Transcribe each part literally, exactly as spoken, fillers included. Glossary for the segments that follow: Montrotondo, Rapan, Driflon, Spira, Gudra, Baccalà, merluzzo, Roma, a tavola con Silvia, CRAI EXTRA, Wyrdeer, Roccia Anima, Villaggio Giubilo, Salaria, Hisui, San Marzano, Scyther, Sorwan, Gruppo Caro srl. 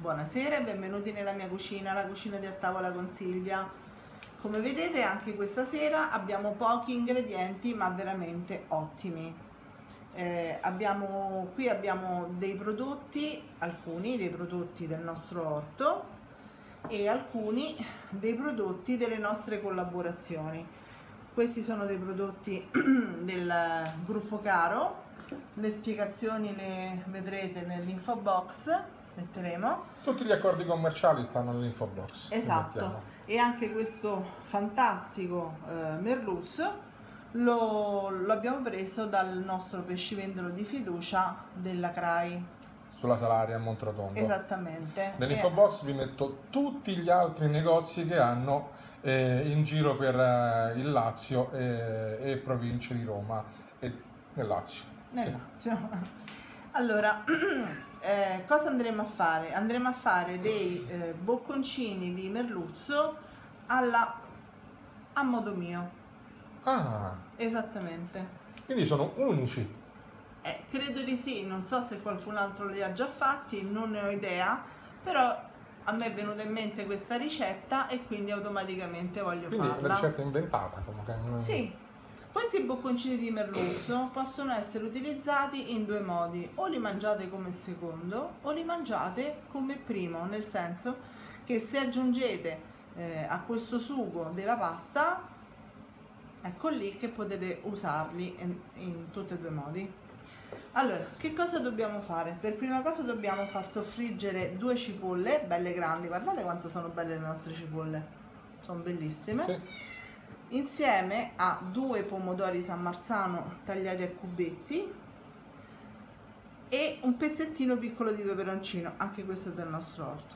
Buonasera e benvenuti nella mia cucina, la cucina di A Tavola con Silvia. Come vedete anche questa sera abbiamo pochi ingredienti ma veramente ottimi. Eh, abbiamo, qui abbiamo dei prodotti, alcuni dei prodotti del nostro orto e alcuni dei prodotti delle nostre collaborazioni. Questi sono dei prodotti del Gruppo Caro, le spiegazioni le vedrete nell'info box, metteremo. Tutti gli accordi commerciali stanno nell'info box. Esatto, e anche questo fantastico eh, merluzzo lo, lo abbiamo preso dal nostro pescivendolo di fiducia della C R A I. Sulla Salaria a Montrotondo. Esattamente. Nell'info box vi metto tutti gli altri negozi che hanno eh, in giro per eh, il Lazio eh, e province di Roma e nel Lazio. Nel Lazio. Sì. Allora, eh, cosa andremo a fare? Andremo a fare dei eh, bocconcini di merluzzo alla a modo mio. Ah! Esattamente. Quindi sono unici. Eh, credo di sì, non so se qualcun altro li ha già fatti, non ne ho idea, però a me è venuta in mente questa ricetta e quindi automaticamente voglio quindi farla. Quindi la ricetta è inventata comunque. Sì. Questi bocconcini di merluzzo possono essere utilizzati in due modi, o li mangiate come secondo o li mangiate come primo, nel senso che se aggiungete eh, a questo sugo della pasta, ecco lì che potete usarli in, in tutti e due i modi. Allora, che cosa dobbiamo fare? Per prima cosa dobbiamo far soffriggere due cipolle belle grandi, guardate quanto sono belle le nostre cipolle, sono bellissime. Sì. Insieme a due pomodori San Marzano tagliati a cubetti e un pezzettino piccolo di peperoncino, anche questo del nostro orto.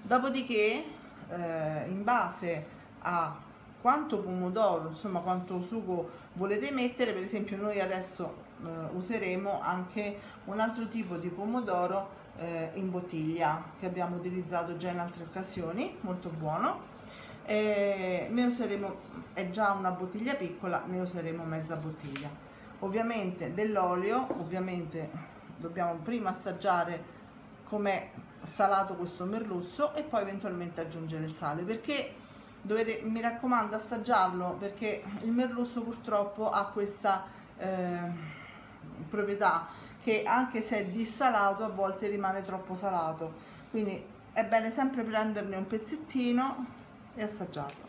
Dopodiché, eh, in base a quanto pomodoro, insomma quanto sugo volete mettere, per esempio noi adesso eh, useremo anche un altro tipo di pomodoro eh, in bottiglia che abbiamo utilizzato già in altre occasioni, molto buono. E ne useremo, è già una bottiglia piccola, ne useremo mezza bottiglia. Ovviamente dell'olio, ovviamente dobbiamo prima assaggiare com'è salato questo merluzzo e poi eventualmente aggiungere il sale, perché dovete, mi raccomando, assaggiarlo, perché il merluzzo purtroppo ha questa eh, proprietà che anche se è dissalato a volte rimane troppo salato, quindi è bene sempre prenderne un pezzettino e assaggiarlo.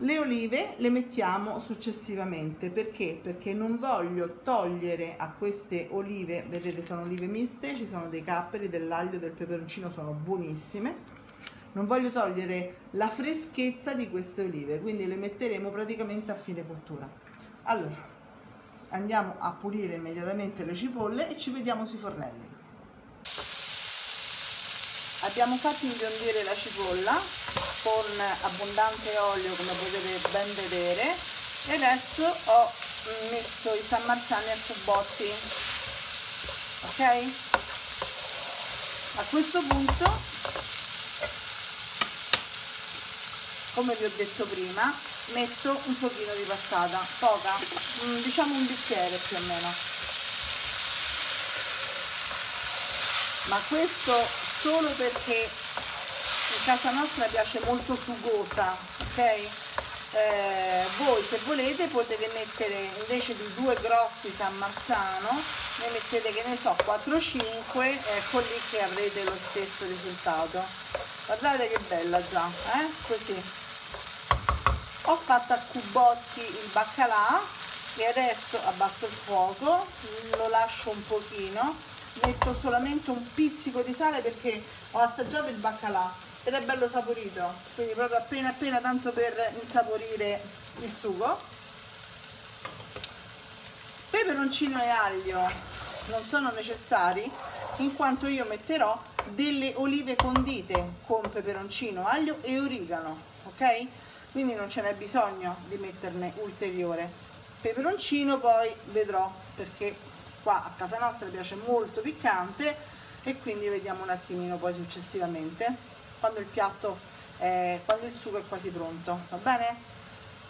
Le olive le mettiamo successivamente, perché? Perché non voglio togliere a queste olive, vedete sono olive miste, ci sono dei capperi, dell'aglio, del peperoncino, sono buonissime, non voglio togliere la freschezza di queste olive, quindi le metteremo praticamente a fine cottura. Allora andiamo a pulire immediatamente le cipolle e ci vediamo sui fornelli. Abbiamo fatto imbiondire la cipolla con abbondante olio, come potete ben vedere, e adesso ho messo i San Marzano a cubotti, ok? A questo punto, come vi ho detto prima, metto un pochino di passata, poca, diciamo un bicchiere più o meno, ma questo solo perché in casa nostra piace molto sugosa, ok? Eh, voi se volete potete mettere invece di due grossi San Marzano, ne mettete, che ne so, quattro cinque, ecco lì che avrete lo stesso risultato. Guardate che bella già, eh? Così. Ho fatto a cubotti il baccalà e adesso abbasso il fuoco, lo lascio un pochino. Metto solamente un pizzico di sale perché ho assaggiato il baccalà ed è bello saporito, quindi proprio appena appena, tanto per insaporire il sugo. Peperoncino e aglio non sono necessari, in quanto io metterò delle olive condite con peperoncino, aglio e origano, ok? Quindi non ce n'è bisogno di metterne ulteriore. Peperoncino poi vedrò, perché qua a casa nostra piace molto piccante e quindi vediamo un attimino poi successivamente quando il piatto è, quando il sugo è quasi pronto, va bene?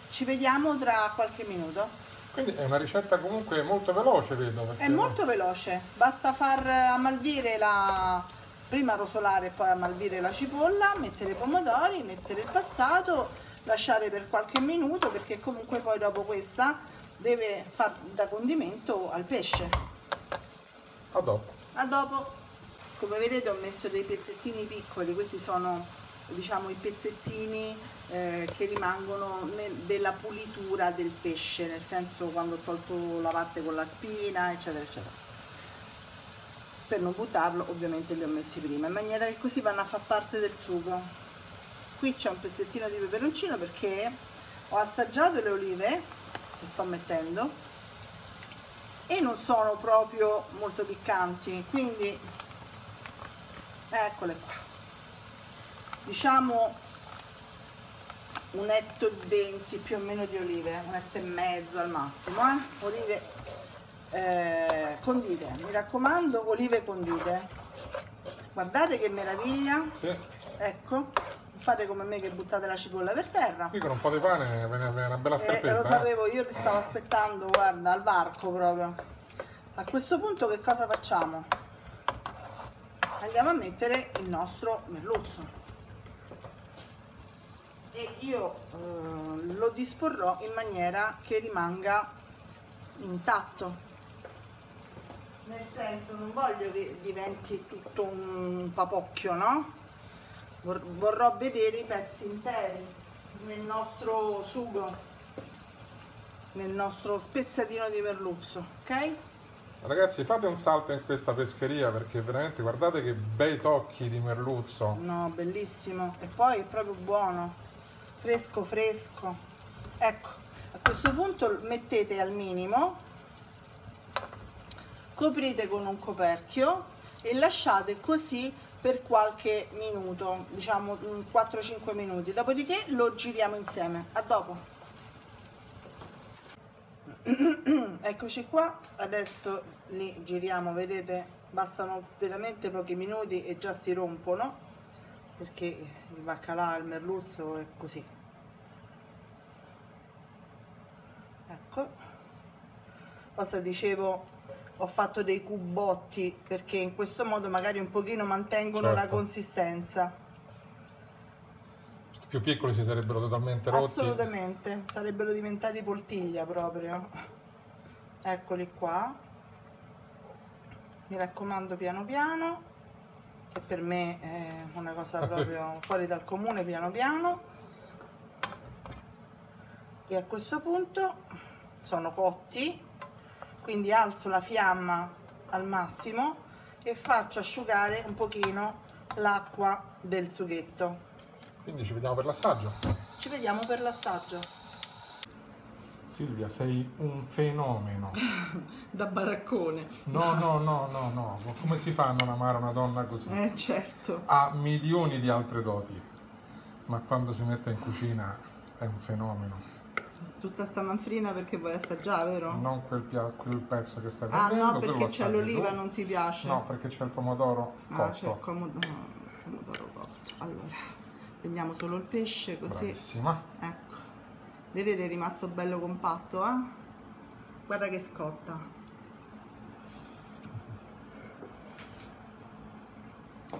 Ci vediamo tra qualche minuto. Quindi è una ricetta comunque molto veloce, vedo. È molto veloce, basta far ammalvire la... prima rosolare e poi ammalvire la cipolla, mettere i pomodori, mettere il passato, lasciare per qualche minuto, perché comunque poi dopo questa deve far da condimento al pesce. A dopo. A dopo. Come vedete ho messo dei pezzettini piccoli, questi sono diciamo i pezzettini eh, che rimangono nel, della pulitura del pesce, nel senso quando ho tolto la parte con la spina, eccetera, eccetera. Per non buttarlo ovviamente li ho messi prima, in maniera che così vanno a far parte del sugo. Qui c'è un pezzettino di peperoncino perché ho assaggiato le olive che sto mettendo e non sono proprio molto piccanti, quindi eccole qua, diciamo un etto e venti più o meno di olive, un etto e mezzo al massimo, eh? Olive Eh, condite, mi raccomando, olive condite, guardate che meraviglia. Sì. Ecco, fate come me che buttate la cipolla per terra. Qui con un po' di pane viene una bella scarpetta, eh, lo sapevo, eh. Io ti stavo aspettando, guarda, al varco proprio. A questo punto che cosa facciamo? Andiamo a mettere il nostro merluzzo e io eh, lo disporrò in maniera che rimanga intatto, nel senso non voglio che diventi tutto un papocchio, no? Vor- vorrò vedere i pezzi interi nel nostro sugo, nel nostro spezzatino di merluzzo, ok? Ragazzi, fate un salto in questa pescheria perché veramente guardate che bei tocchi di merluzzo. No, bellissimo, e poi è proprio buono, fresco fresco. Ecco, a questo punto mettete al minimo, coprite con un coperchio e lasciate così per qualche minuto, diciamo quattro cinque minuti, dopodiché lo giriamo insieme. A dopo. Eccoci qua, adesso li giriamo, vedete, bastano veramente pochi minuti e già si rompono, perché il baccalà, il merluzzo è così. Ecco, cosa dicevo, ho fatto dei cubotti perché in questo modo magari un pochino mantengono, certo, la consistenza. Più piccoli si sarebbero totalmente rotti. Assolutamente, sarebbero diventati poltiglia proprio. Eccoli qua, mi raccomando piano piano, che per me è una cosa proprio sì, fuori dal comune, piano piano. E a questo punto sono cotti, quindi alzo la fiamma al massimo e faccio asciugare un pochino l'acqua del sughetto. Quindi ci vediamo per l'assaggio. Ci vediamo per l'assaggio. Silvia, sei un fenomeno. Da baraccone. No, no, no, no, no. Come si fa a non amare una donna così? Eh, certo. Ha milioni di altre doti, ma quando si mette in cucina è un fenomeno. Tutta sta manfrina perché vuoi assaggiare, vero? Non quel, quel pezzo che stai prendendo. Ah no, perché c'è l'oliva, non ti piace? No, perché c'è il pomodoro cotto. Ah, c'è il pomodoro, pomodoro cotto. Allora, prendiamo solo il pesce così. Bravissima. Ecco, vedete, è rimasto bello compatto, eh? Guarda che scotta.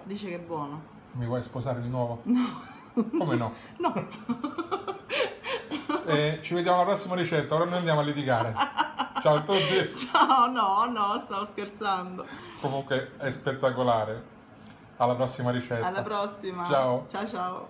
Dice che è buono. Mi vuoi sposare di nuovo? No. Come no? No. Eh, ci vediamo alla prossima ricetta, ora noi andiamo a litigare. Ciao a tutti. Ciao, no, no, stavo scherzando. Comunque è spettacolare. Alla prossima ricetta. Alla prossima. Ciao. Ciao, ciao.